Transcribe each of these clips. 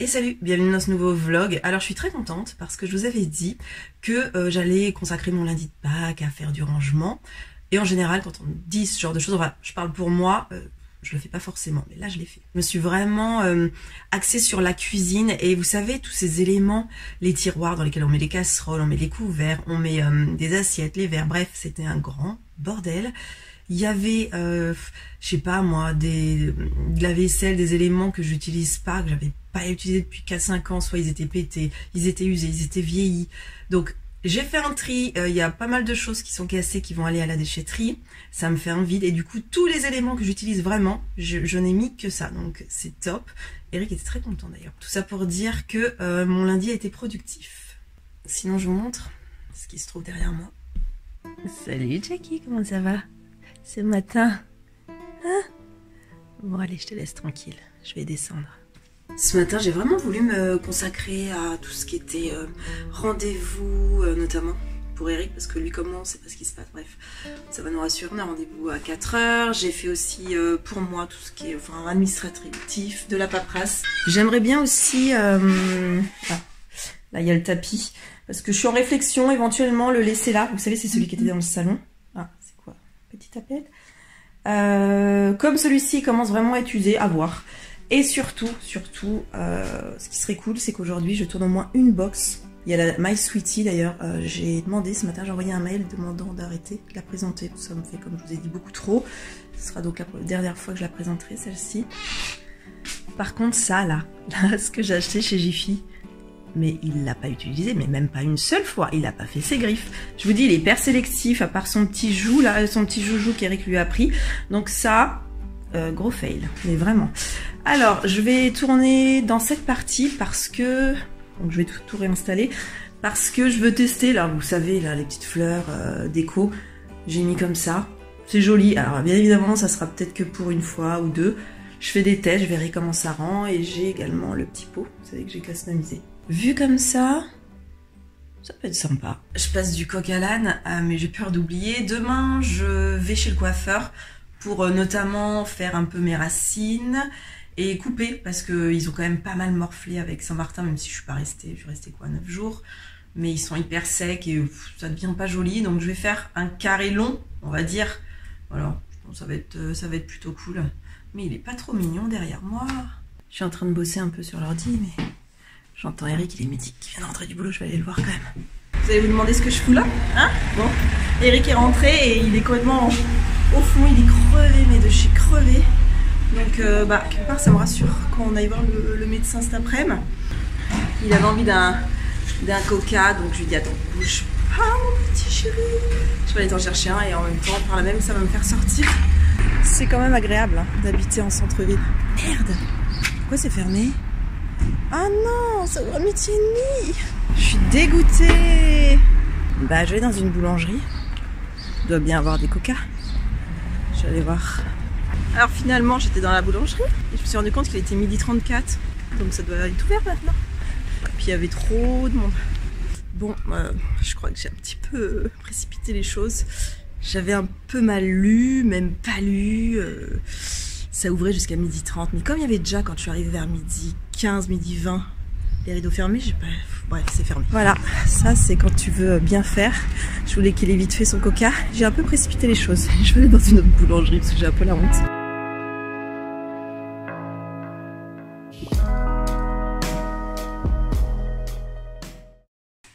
Et salut, bienvenue dans ce nouveau vlog. Alors je suis très contente parce que je vous avais dit que j'allais consacrer mon lundi de Pâques à faire du rangement. Et en général quand on dit ce genre de choses, enfin je parle pour moi, je le fais pas forcément, mais là je l'ai fait. Je me suis vraiment axée sur la cuisine et vous savez tous ces éléments, les tiroirs dans lesquels on met les casseroles, on met des couverts, on met des assiettes, les verres, bref c'était un grand bordel. Il y avait, je sais pas moi, de la vaisselle, des éléments que j'utilise pas, que j'avais pas utilisé depuis 4-5 ans, soit ils étaient pétés, ils étaient usés, ils étaient vieillis. Donc j'ai fait un tri, il y a pas mal de choses qui sont cassées, qui vont aller à la déchetterie, ça me fait un vide. Et du coup, tous les éléments que j'utilise vraiment, je n'ai mis que ça, donc c'est top. Eric était très content d'ailleurs. Tout ça pour dire que mon lundi a été productif. Sinon je vous montre ce qui se trouve derrière moi. Salut Jackie, comment ça va ? Ce matin, hein? Bon allez, je te laisse tranquille, je vais descendre. Ce matin, j'ai vraiment voulu me consacrer à tout ce qui était rendez-vous, notamment pour Eric, parce que lui comme moi, on sait pas ce qui se passe, bref, ça va nous rassurer, on a rendez-vous à 4 h. J'ai fait aussi pour moi tout ce qui est enfin, administratif, de la paperasse. J'aimerais bien aussi... là, il y a le tapis, parce que je suis en réflexion, éventuellement le laisser là. Vous savez, c'est celui qui était dans le salon. Petit appel. Comme celui-ci commence vraiment à être usé, à voir. Et surtout, ce qui serait cool, c'est qu'aujourd'hui, je tourne au moins une box. Il y a la My Sweetie d'ailleurs. J'ai demandé ce matin, j'ai envoyé un mail demandant d'arrêter de la présenter. Ça me fait, comme je vous ai dit, beaucoup trop. Ce sera donc la dernière fois que je la présenterai, celle-ci. Par contre, ça, là, ce que j'ai acheté chez Jiffy, mais il ne l'a pas utilisé, mais même pas une seule fois. Il n'a pas fait ses griffes. Je vous dis, il est hyper sélectif, à part son petit joujou, là, son petit joujou qu'Eric lui a pris. Donc ça, gros fail, mais vraiment. Alors, je vais tourner dans cette partie parce que... Donc je vais tout réinstaller. Parce que je veux tester, là, vous savez, là, les petites fleurs déco. J'ai mis comme ça. C'est joli. Alors, bien évidemment, ça sera peut-être que pour une fois ou deux. Je fais des tests, je verrai comment ça rend. Et j'ai également le petit pot. Vous savez que j'ai customisé. Vu comme ça, ça peut être sympa. Je passe du coq à l'âne, mais j'ai peur d'oublier. Demain, je vais chez le coiffeur pour notamment faire un peu mes racines et couper parce qu'ils ont quand même pas mal morflé avec Saint-Martin, même si je suis pas restée. Je suis restée quoi, 9 jours. Mais ils sont hyper secs et ça devient pas joli. Donc je vais faire un carré long, on va dire. Alors, je pense que ça va être plutôt cool. Mais il est pas trop mignon derrière moi. Je suis en train de bosser un peu sur l'ordi, mais... J'entends Eric, il est médic, qui vient de rentrer du boulot, je vais aller le voir quand même. Vous allez vous demander ce que je fous là, hein? Bon, Eric est rentré et il est complètement au fond, il est crevé, mais de chez crevé. Donc, quelque part, ça me rassure quand on aille voir le médecin cet après-midi. Il avait envie d'un coca, donc je lui dis, attends, bouge pas, mon petit chéri. Je vais aller t'en chercher un et en même temps, par là même, ça va me faire sortir. C'est quand même agréable hein, d'habiter en centre-ville. Merde, pourquoi c'est fermé? Ah non, ça ouvre à midi. Je suis dégoûtée. Bah, je vais dans une boulangerie. Il doit bien avoir des coca. Je vais aller voir. Alors finalement, j'étais dans la boulangerie et je me suis rendu compte qu'il était midi 34. Donc ça doit être ouvert maintenant. Et puis il y avait trop de monde. Bon, je crois que j'ai un petit peu précipité les choses. J'avais un peu mal lu, même pas lu. Ça ouvrait jusqu'à midi 30. Mais comme il y avait déjà, quand je suis arrivée vers midi 15, midi 20, les rideaux fermés, j'ai pas... Bref, c'est fermé. Voilà, ça c'est quand tu veux bien faire. Je voulais qu'il ait vite fait son coca. J'ai un peu précipité les choses. Je vais aller dans une autre boulangerie parce que j'ai un peu la honte.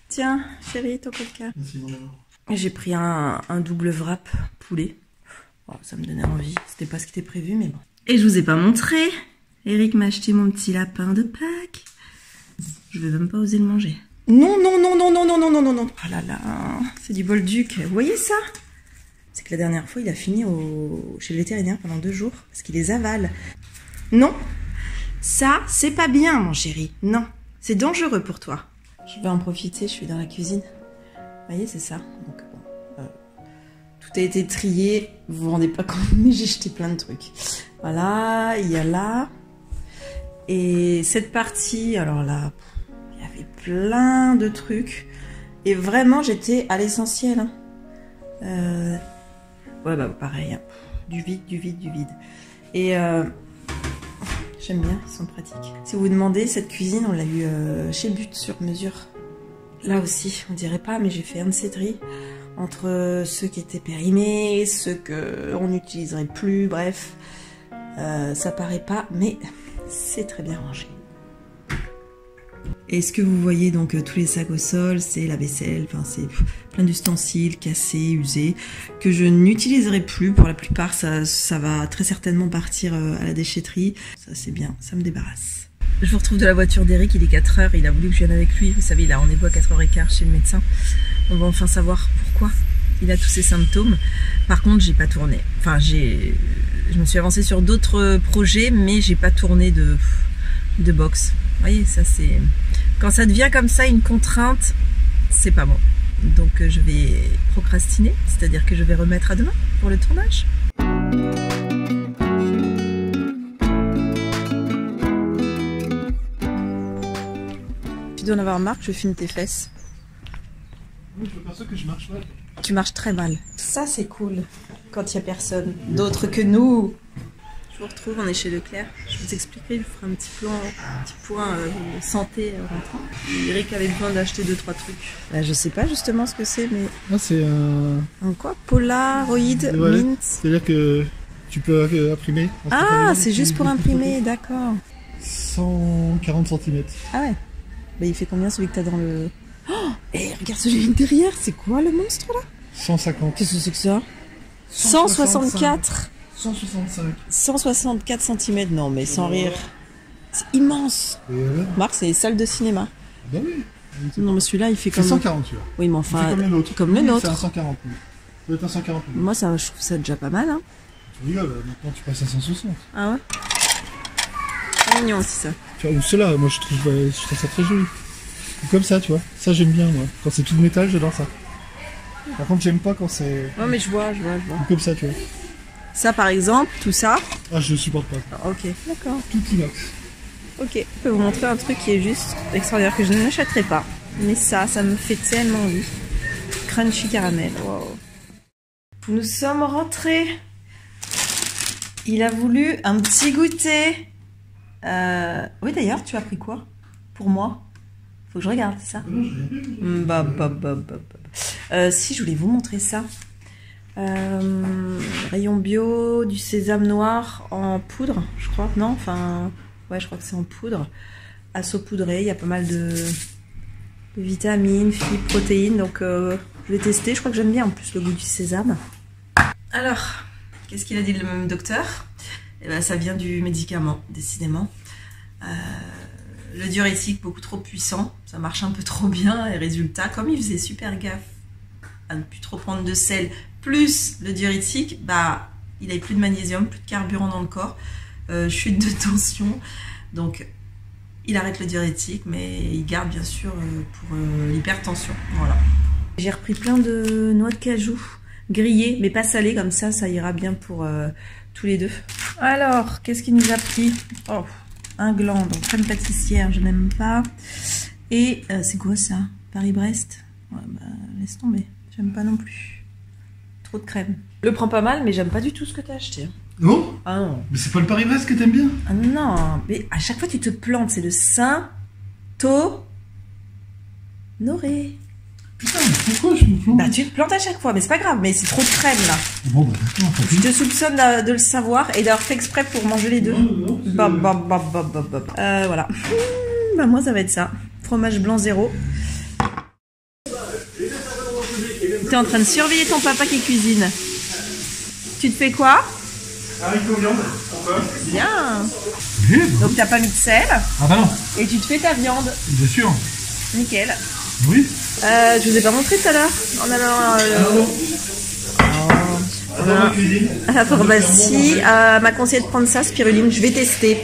Tiens, chérie, ton coca. Merci, mon amour. J'ai pris un double wrap poulet. Oh, ça me donnait envie. C'était pas ce qui était prévu, mais bon. Et je vous ai pas montré. Eric m'a acheté mon petit lapin de Pâques. Je vais même pas oser le manger. Non, non, non, non, non, non, non, non, non, non. Oh là là, c'est du bolduc. Vous voyez ça? C'est que la dernière fois, il a fini chez le vétérinaire pendant 2 jours parce qu'il les avale. Non, ça, c'est pas bien, mon chéri. Non, c'est dangereux pour toi. Je vais en profiter, je suis dans la cuisine. Vous voyez, c'est ça. Donc, bon, tout a été trié. Vous vous rendez pas compte, mais j'ai jeté plein de trucs. Voilà, il y a là... Et cette partie, alors là, il y avait plein de trucs. Et vraiment, j'étais à l'essentiel. Hein. Ouais, bah pareil. Hein. Du vide, du vide, du vide. Et J'aime bien, ils sont pratiques. Si vous vous demandez, cette cuisine, on l'a eu chez But sur mesure. Là aussi, on dirait pas, mais j'ai fait un de ces tris entre ceux qui étaient périmés, ceux qu'on n'utiliserait plus, bref. Ça paraît pas, mais c'est très bien rangé. Et ce que vous voyez, donc tous les sacs au sol, c'est la vaisselle, enfin c'est plein d'ustensiles cassés, usés, que je n'utiliserai plus. Pour la plupart, ça va très certainement partir à la déchetterie. Ça c'est bien, ça me débarrasse. Je vous retrouve de la voiture d'Eric, il est 4h, il a voulu que je vienne avec lui. Vous savez, il a rendez-vous à 4h15 chez le médecin. On va enfin savoir pourquoi il a tous ces symptômes. Par contre, j'ai pas tourné. Enfin, je me suis avancée sur d'autres projets, mais j'ai pas tourné de box. Vous voyez, ça c'est... Quand ça devient comme ça une contrainte, c'est pas bon. Donc je vais procrastiner, c'est-à-dire que je vais remettre à demain pour le tournage. Tu dois en avoir marre que je filme tes fesses. Oui, je pense que je marche mal. Tu marches très mal. Ça c'est cool, quand il n'y a personne d'autre que nous. Je vous retrouve, on est chez Leclerc. Je vous expliquerai, je vous ferai un petit point santé rentrant. Eric avait besoin d'acheter 2-3 trucs. Là, je sais pas justement ce que c'est, mais... Ah, c'est un... Un quoi? Polaroid, ouais, Mint. C'est-à-dire que tu peux imprimer. Ah, c'est juste pour imprimer, d'accord. 140 cm. Ah ouais. Bah, il fait combien celui que t'as dans le... Oh, hey, regarde celui derrière, c'est quoi le monstre là? 150. Qu'est-ce que c'est que ça? 164. 165. 164 cm, non mais sans rire. C'est immense. Marc, c'est les salles de cinéma. Ben oui. Non mais celui-là, il fait comme... 140, celui-là. Oui, mais enfin... Comme le nôtre. Comme le nôtre. C'est un 140. Ça doit être un 140. Moi, ça, je trouve ça déjà pas mal, hein. Tu rigoles, maintenant tu passes à 160. Ah ouais? C'est mignon aussi, ça. Tu vois, ceux-là, moi, je trouve ça très joli. Comme ça, tu vois. Ça, j'aime bien, moi. Quand c'est tout de métal, j'adore ça. Par contre, j'aime pas quand c'est... Non mais je vois. Comme ça, tu vois. Ça par exemple, tout ça. Ah, je supporte pas. Ah, ok, d'accord. Tout inox. Ok, je peux vous montrer un truc qui est juste extraordinaire que je n'achèterai pas. Mais ça me fait tellement envie. Crunchy caramel, waouh. Nous sommes rentrés. Il a voulu un petit goûter. Oui, d'ailleurs, tu as pris quoi? Pour moi? Faut que je regarde, c'est ça? Si, je voulais vous montrer ça. Rayon bio, du sésame noir en poudre, je crois, non, enfin, ouais, je crois que c'est en poudre, à saupoudrer, il y a pas mal de vitamines, fibres, protéines, donc je vais tester, je crois que j'aime bien en plus le goût du sésame. Alors, qu'est-ce qu'il a dit le même docteur? Eh ben, ça vient du médicament, décidément. Le diurétique beaucoup trop puissant, ça marche un peu trop bien, et résultat, comme il faisait super gaffe à ne plus trop prendre de sel, plus le diurétique, bah, il n'avait plus de magnésium, plus de carburant dans le corps, chute de tension. Donc, il arrête le diurétique, mais il garde bien sûr pour l'hypertension. Voilà. J'ai repris plein de noix de cajou grillées, mais pas salées, comme ça ira bien pour tous les deux. Alors, qu'est-ce qu'il nous a pris? Oh, un gland, donc crème pâtissière, je n'aime pas. Et c'est quoi ça? Paris-Brest? Ouais, bah, laisse tomber, j'aime pas non plus. Trop de crème. Le prends pas mal, mais j'aime pas du tout ce que t'as acheté. Non? Ah non. Mais c'est pas le Paris-Brest que t'aimes bien? Ah non, mais à chaque fois tu te plantes, c'est le Saint-Honoré. Putain, mais pourquoi je me plante? Bah tu te plantes à chaque fois, mais c'est pas grave, mais c'est trop de crème là. Bon bah d'accord. Je te soupçonne de le savoir et d'avoir fait exprès pour manger les deux. Non, voilà. Bah moi ça va être ça. Fromage blanc zéro. T'es en train de surveiller ton papa qui cuisine. Tu te fais quoi? Haricots viande. Bien. Donc t'as pas mis de sel? Ah bah non. Et tu te fais ta viande? Bien sûr. Nickel. Oui. Je vous ai pas montré tout à l'heure. En allant à la pharmacie, m'a conseillé de prendre ça, spiruline. Je vais tester.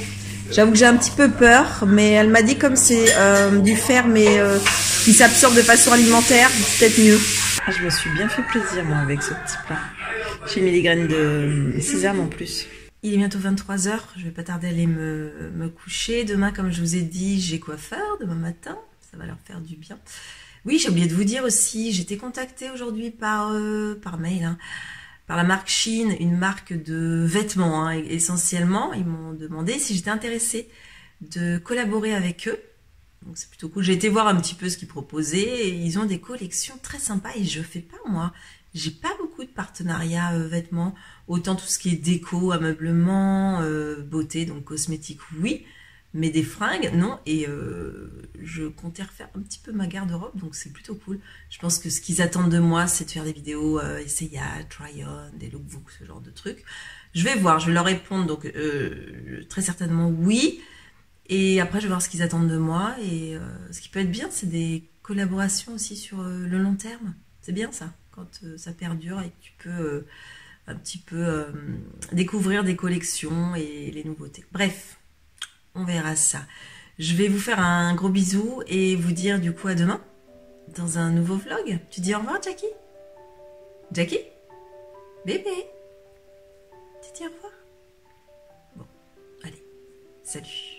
J'avoue que j'ai un petit peu peur, mais elle m'a dit comme c'est du fer, mais qui s'absorbe de façon alimentaire, c'est peut-être mieux. Ah, je me suis bien fait plaisir moi avec ce petit plat. J'ai mis les graines de sésame en plus. Il est bientôt 23h, je vais pas tarder à aller me coucher. Demain, comme je vous ai dit, j'ai coiffeur demain matin, ça va leur faire du bien. Oui, j'ai oublié de vous dire aussi, j'ai été contactée aujourd'hui par mail, hein, par la marque Shein, une marque de vêtements, hein, essentiellement. Ils m'ont demandé si j'étais intéressée de collaborer avec eux. Donc c'est plutôt cool. J'ai été voir un petit peu ce qu'ils proposaient. Et ils ont des collections très sympas et je fais pas moi. J'ai pas beaucoup de partenariats vêtements. Autant tout ce qui est déco, ameublement, beauté, donc cosmétique, oui. Mais des fringues, non. Et je comptais refaire un petit peu ma garde-robe. Donc c'est plutôt cool. Je pense que ce qu'ils attendent de moi, c'est de faire des vidéos essayages, try-on, des lookbooks, ce genre de trucs. Je vais voir, je vais leur répondre. Donc très certainement oui. Et après, je vais voir ce qu'ils attendent de moi. Et ce qui peut être bien, c'est des collaborations aussi sur le long terme. C'est bien ça, quand ça perdure et que tu peux un petit peu découvrir des collections et les nouveautés. Bref, on verra ça. Je vais vous faire un gros bisou et vous dire du coup à demain dans un nouveau vlog. Tu dis au revoir, Jackie? Jackie? Bébé? Tu dis au revoir? Bon, allez, salut.